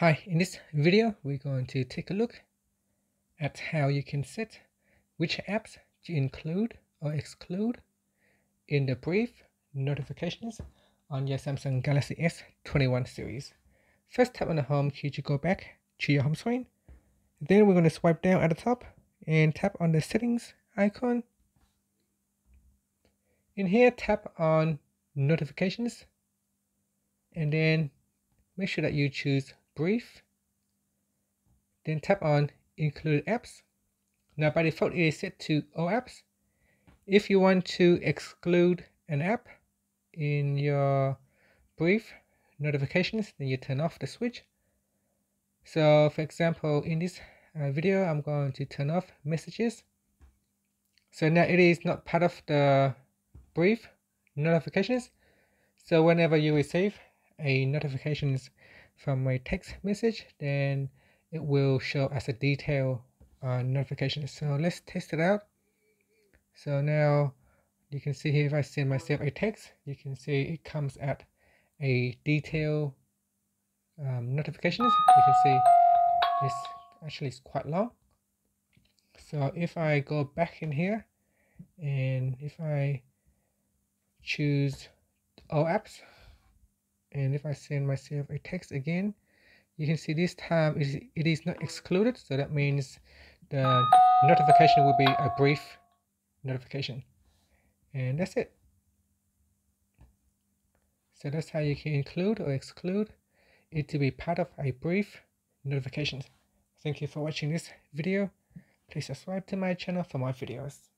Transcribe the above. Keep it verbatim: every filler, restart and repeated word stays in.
Hi, in this video we're going to take a look at how you can set which apps to include or exclude in the brief notifications on your Samsung Galaxy S twenty-one series. First, tap on the home key to go back to your home screen. Then we're going to swipe down at the top and tap on the settings icon. In here, tap on notifications and then make sure that you choose brief, then tap on include apps. Now by default it is set to all apps. If you want to exclude an app in your brief notifications, then you turn off the switch. So for example, in this video I'm going to turn off messages, so now it is not part of the brief notifications. So whenever you receive a notifications from a text message, then it will show as a detail uh, notification. So let's test it out. So now you can see here, if I send myself a text, you can see it comes at a detail um, notifications. You can see this actually is quite long. So if I go back in here and if I choose all apps, and if I send myself a text again, you can see this time it is, it is not excluded. So that means the notification will be a brief notification. And that's it. So that's how you can include or exclude it to be part of a brief notification. Thank you for watching this video. Please subscribe to my channel for more videos.